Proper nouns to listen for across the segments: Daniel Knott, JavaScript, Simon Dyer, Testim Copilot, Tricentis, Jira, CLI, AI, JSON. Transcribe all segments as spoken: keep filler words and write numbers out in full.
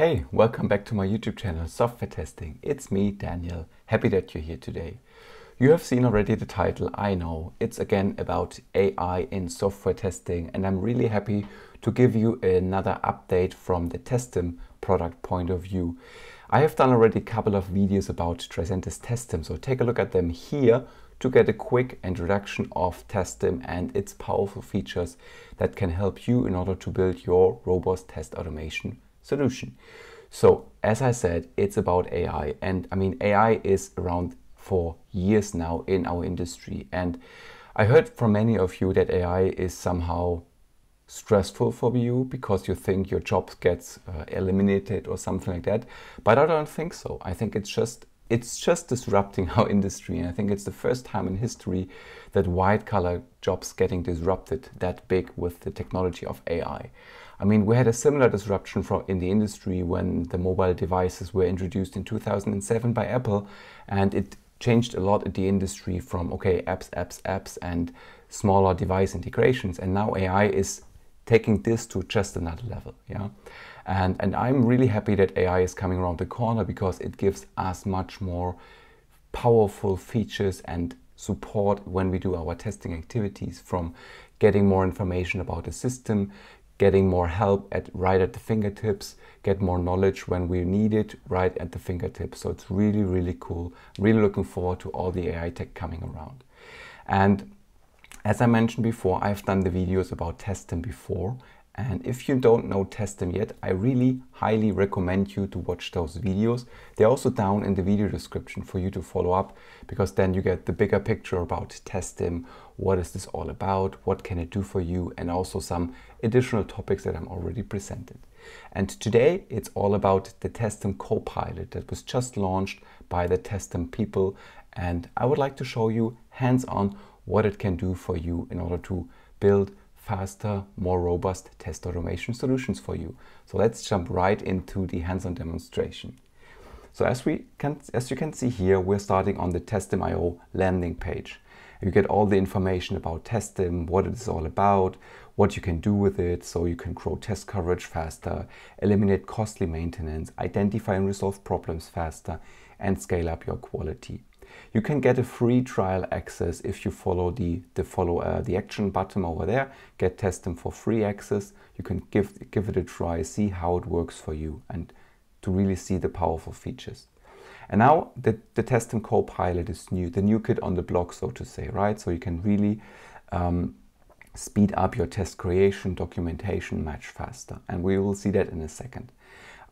Hey, welcome back to my YouTube channel, Software Testing. It's me, Daniel. Happy that you're here today. You have seen already the title, I know. It's again about A I in software testing, and I'm really happy to give you another update from the Testim product point of view. I have done already a couple of videos about Tricentis Testim, so take a look at them here to get a quick introduction of Testim and its powerful features that can help you in order to build your robust test automation solution. So as I said, it's about A I, and I mean A I is around for years now in our industry, and I heard from many of you that A I is somehow stressful for you because you think your job gets uh, eliminated or something like that, but I don't think so. I think it's just it's just disrupting our industry, and I think it's the first time in history that white-collar jobs getting disrupted that big with the technology of A I. I mean, we had a similar disruption from in the industry when the mobile devices were introduced in two thousand seven by Apple, and it changed a lot in the industry from, okay, apps, apps, apps, and smaller device integrations. And now A I is taking this to just another level. Yeah. And, and I'm really happy that A I is coming around the corner because it gives us much more powerful features and support when we do our testing activities, from getting more information about the system, getting more help at right at the fingertips, get more knowledge when we need it right at the fingertips. So it's really, really cool. I'm really looking forward to all the A I tech coming around. And as I mentioned before, I've done the videos about Testim before. And if you don't know Testim yet, I really highly recommend you to watch those videos. They're also down in the video description for you to follow up, because then you get the bigger picture about Testim. What is this all about? What can it do for you? And also some additional topics that I'm already presented. And today it's all about the Testim Copilot that was just launched by the Testim people. And I would like to show you hands-on what it can do for you in order to build faster, more robust test automation solutions for you. So let's jump right into the hands-on demonstration. So as we can, as you can see here, we're starting on the Testim dot i o landing page. You get all the information about Testim, what it is all about, what you can do with it, so you can grow test coverage faster, eliminate costly maintenance, identify and resolve problems faster, and scale up your quality. You can get a free trial access if you follow the, the, follow, uh, the action button over there. Get Testim for free access. You can give, give it a try, see how it works for you, and to really see the powerful features. And now the, the Testim Copilot is new, the new kid on the block, so to say, right? So you can really um, speed up your test creation, documentation much faster. And we will see that in a second.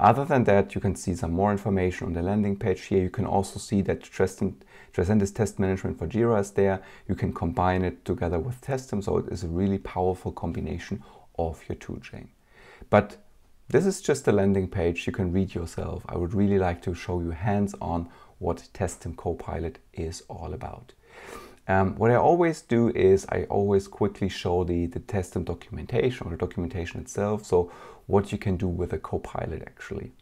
Other than that, you can see some more information on the landing page here. You can also see that Tricentis Test Management for Jira is there. You can combine it together with Testim, so it is a really powerful combination of your toolchain. But this is just a landing page. You can read yourself. I would really like to show you hands-on what Testim Copilot is all about. Um, what I always do is I always quickly show the, the Testim documentation, or the documentation itself, so what you can do with a Copilot actually.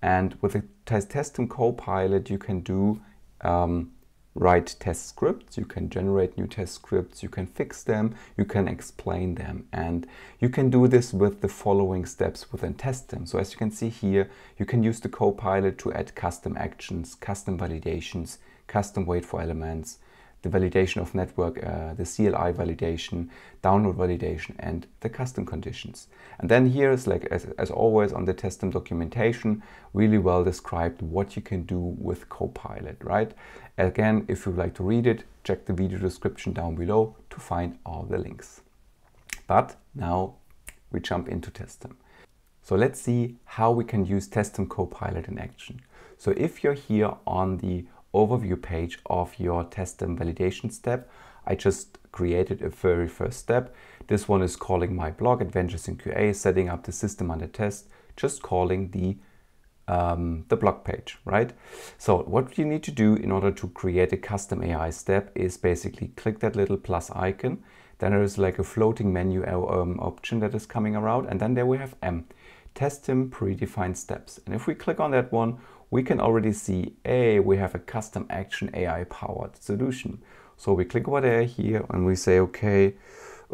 And with the Testim Copilot, you can do um, write test scripts, you can generate new test scripts, you can fix them, you can explain them, and you can do this with the following steps within Testim. So as you can see here, you can use the Copilot to add custom actions, custom validations, custom wait for elements, the validation of network, uh, the C L I validation, download validation, and the custom conditions. And then here is, like as, as always on the Testim documentation, really well described what you can do with Copilot, right? Again, if you'd like to read it, check the video description down below to find all the links. But now we jump into Testim. So let's see how we can use Testim Copilot in action. So if you're here on the overview page of your Testim validation step, I just created a very first step. This one is calling my blog, Adventures in Q A, setting up the system under test, just calling the, um, the blog page, right? So what you need to do in order to create a custom A I step is basically click that little plus icon. Then there is like a floating menu um, option that is coming around, and then there we have M, Testim predefined steps. And if we click on that one, we can already see, hey, we have a custom action A I powered solution. So we click over there here and we say, okay,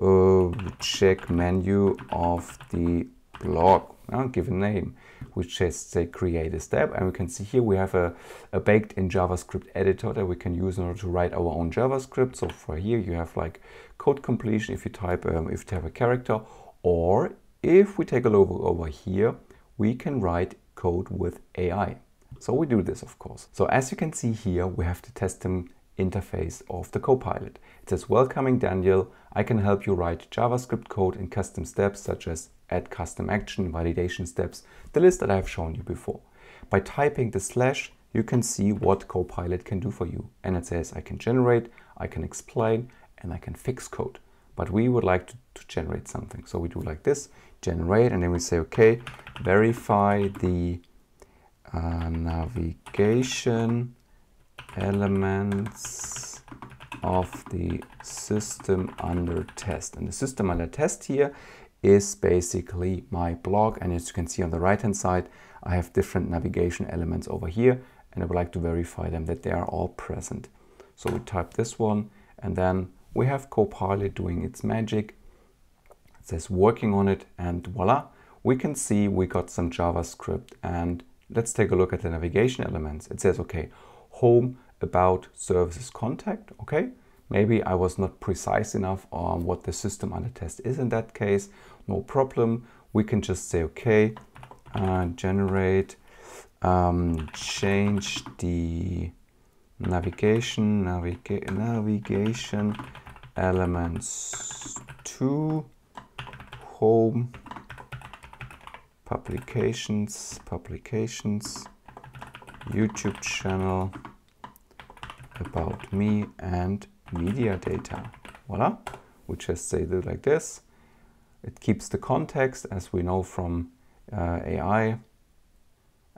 uh, check menu of the blog, uh, give a name. We just say create a step, and we can see here we have a, a baked in JavaScript editor that we can use in order to write our own JavaScript. So for here you have like code completion if you type um, if you type a character, or if we take a look over here, we can write code with A I. So we do this, of course. So as you can see here, we have the Testim interface of the Copilot. It says, welcoming Daniel, I can help you write JavaScript code in custom steps such as add custom action, validation steps, the list that I have shown you before. By typing the slash, you can see what Copilot can do for you. And it says, I can generate, I can explain, and I can fix code. But we would like to, to generate something. So we do like this, generate, and then we say, okay, verify the uh, navigation elements of the system under test. And the system under test here is basically my blog. And as you can see on the right hand side, I have different navigation elements over here, and I would like to verify them that they are all present. So we type this one, and then we have Copilot doing its magic. It says working on it, and voila, we can see we got some JavaScript. And let's take a look at the navigation elements. It says, okay, home, about, services, contact. Okay, maybe I was not precise enough on what the system under test is in that case. No problem. We can just say, okay, uh, generate, um, change the navigation, naviga navigation elements to home, publications, publications, YouTube channel, about me, and media data. Voila, we just say that like this. It keeps the context as we know from uh, A I,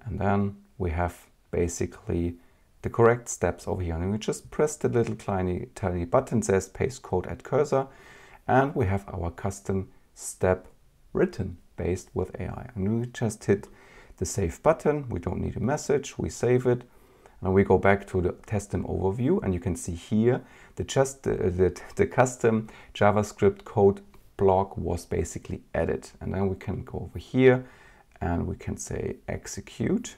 and then we have basically the correct steps over here. And we just press the little tiny tiny button says paste code at cursor, and we have our custom step written based with A I. And we just hit the save button. We don't need a message. We save it. And we go back to the Testim overview, and you can see here the just the, the, the custom JavaScript code block was basically added. And then we can go over here and we can say execute,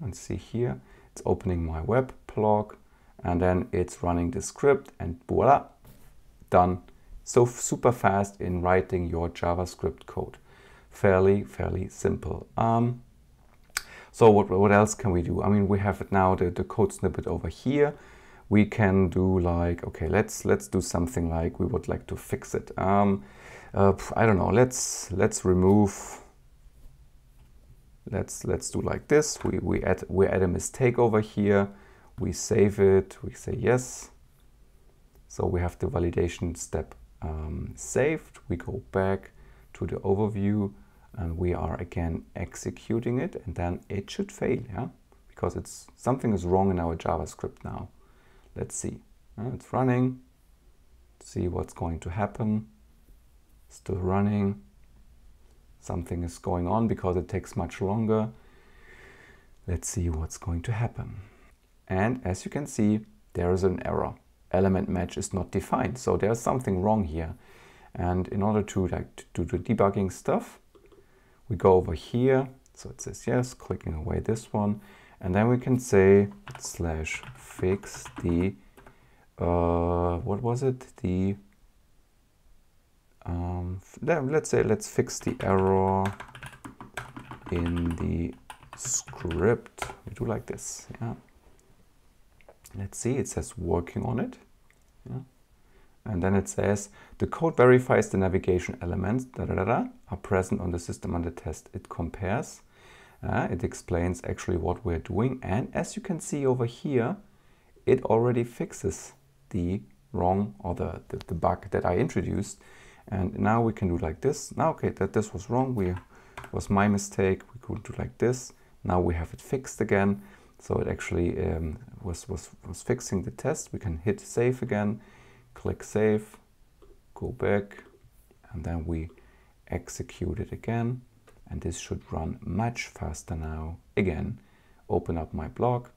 and see here it's opening my web blog, and then it's running the script, and voila, done. So super fast in writing your JavaScript code. Fairly, fairly simple. Um, So what, what else can we do? I mean, we have now the, the code snippet over here. We can do like, okay, let's let's do something like we would like to fix it. Um, uh, I don't know. Let's let's remove. Let's let's do like this. We we add we add a mistake over here. We save it. We say yes. So we have the validation step um, saved. We go back to the overview, and we are again executing it, and then it should fail, yeah, because it's something is wrong in our JavaScript now. Let's see, uh, it's running. See what's going to happen. Still running. Something is going on because it takes much longer. Let's see what's going to happen. And as you can see, there is an error. Element match is not defined, so there's something wrong here. And in order to like to do the debugging stuff, we go over here, so it says yes, clicking away this one, and then we can say slash fix the, uh, what was it? The, um, let's say, let's fix the error in the script. We do like this, yeah. Let's see, it says working on it, yeah. And then it says, the code verifies the navigation elements da, da, da, da, are present on the system under test. It compares, uh, it explains actually what we're doing. And as you can see over here, it already fixes the wrong or the, the, the bug that I introduced. And now we can do like this. Now, okay, that this was wrong. We was my mistake. We could do like this. Now we have it fixed again. So it actually um, was, was, was fixing the test. We can hit save again. Click save, go back, and then we execute it again. And this should run much faster now. Again, open up my blog,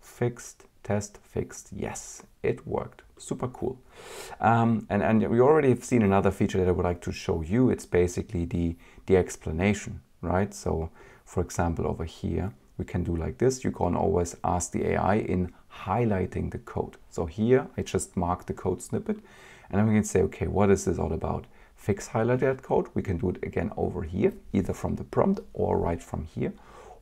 fixed, Test fixed. Yes, it worked. Super cool. Um, and, and we already have seen another feature that I would like to show you. It's basically the, the explanation, right? So for example, over here, we can do like this. You can always ask the A I in highlighting the code. So here I just mark the code snippet and then we can say, okay, what is this all about? Fix highlighted code. We can do it again over here, either from the prompt or right from here,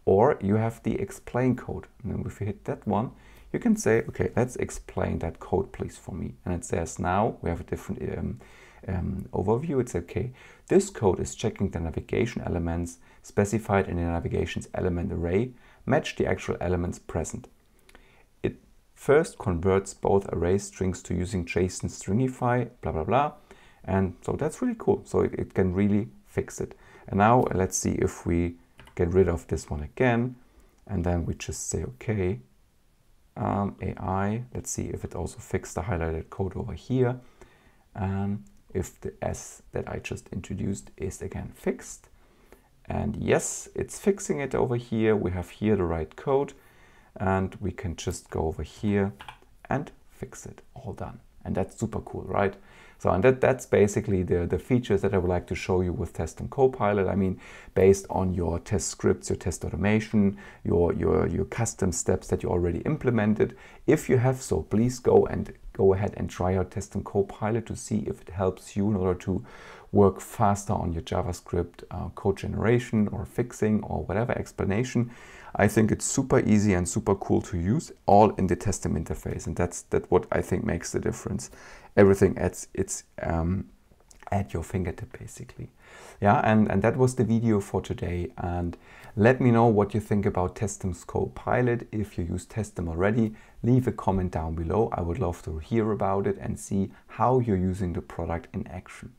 or you have the explain code. And then if you hit that one, you can say, okay, let's explain that code please for me. And it says now we have a different um, um, overview. It's okay. This code is checking the navigation elements specified in the navigation's element array, match the actual elements present. It first converts both array strings to using JSON stringify, blah, blah, blah. And so that's really cool. So it, it can really fix it. And now let's see if we get rid of this one again. And then we just say, okay, um, A I, let's see if it also fixed the highlighted code over here. Um, if the S that I just introduced is again fixed. And yes, it's fixing it over here. We have here the right code and we can just go over here and fix it. All done. And that's super cool, right? So and that, that's basically the, the features that I would like to show you with Testim Copilot. I mean, based on your test scripts, your test automation, your, your, your custom steps that you already implemented. If you have so, please go and go ahead and try out Testim Copilot to see if it helps you in order to work faster on your JavaScript uh, code generation or fixing or whatever explanation. I think it's super easy and super cool to use, all in the Testim interface, and that's that what I think makes the difference. Everything at it's um, at your fingertip, basically. Yeah, and and that was the video for today. And let me know what you think about Testim Copilot. If you use Testim already, leave a comment down below. I would love to hear about it and see how you're using the product in action.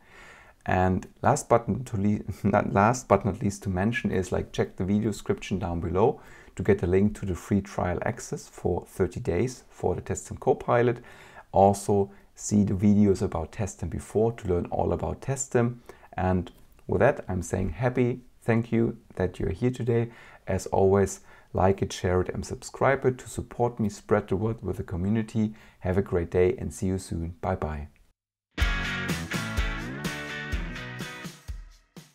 And last but not last but not least to mention is like check the video description down below to get a link to the free trial access for thirty days for the Testim Copilot. Also see the videos about Testim before to learn all about Testim. And with that, I'm saying happy, thank you that you're here today. As always, like it, share it and subscribe it to support me, spread the word with the community. Have a great day and see you soon. Bye bye.